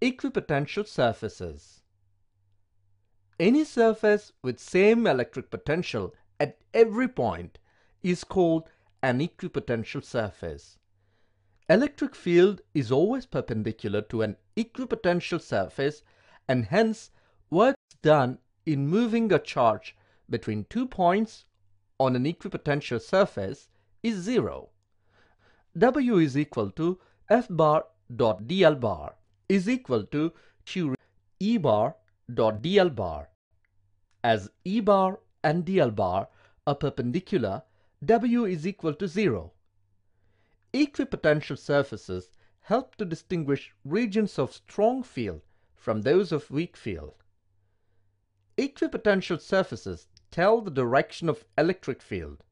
Equipotential surfaces. Any surface with same electric potential at every point is called an equipotential surface. Electric field is always perpendicular to an equipotential surface, and hence work done in moving a charge between 2 points on an equipotential surface is zero. W is equal to F bar dot dl bar is equal to Q E bar dot dl bar. As E bar and dl bar are perpendicular, W is equal to 0. Equipotential surfaces help to distinguish regions of strong field from those of weak field. Equipotential surfaces tell the direction of electric field.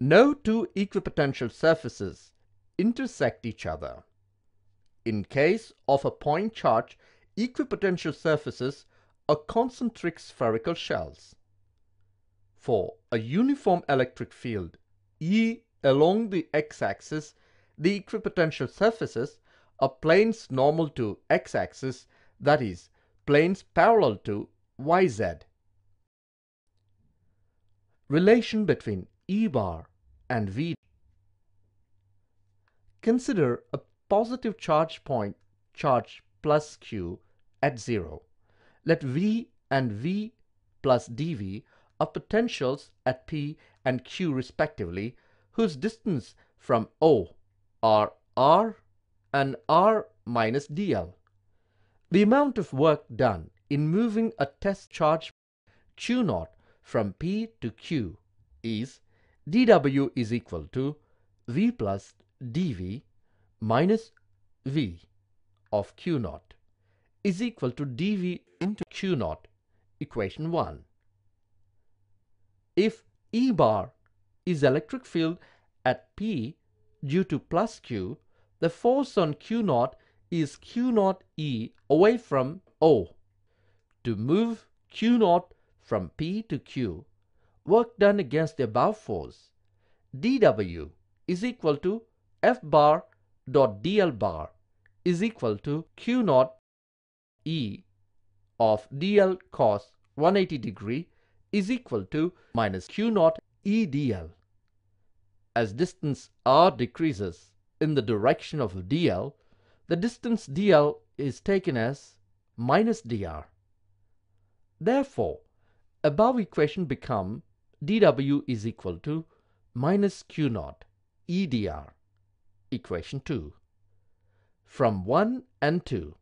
No two equipotential surfaces intersect each other. In case of a point charge, equipotential surfaces are concentric spherical shells. For a uniform electric field, E along the x-axis, the equipotential surfaces are planes normal to x-axis, that is, planes parallel to YZ. Relation between E bar and V. Consider a positive charge point, charge plus Q, at 0. Let V and V plus dV are potentials at P and Q respectively, whose distance from O are R and R minus dl. The amount of work done in moving a test charge Q0 from P to Q is dW is equal to V plus dV minus V of Q0 is equal to dV into Q0, equation 1. If E bar is electric field at P due to plus Q, the force on Q0 is Q0 E away from O. To move Q0 from P to Q, work done against the above force, dW is equal to F bar dot dl bar is equal to Q0 E of dl cos 180 degree is equal to minus Q0 E dl. As distance R decreases in the direction of dl, the distance dl is taken as minus dr. Therefore, above equation become dW is equal to minus Q0 E dr, equation 2. From 1 and 2,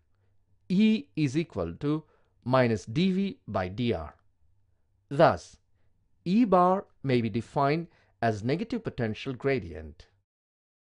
E is equal to minus dV by dr. Thus, E bar may be defined as negative potential gradient.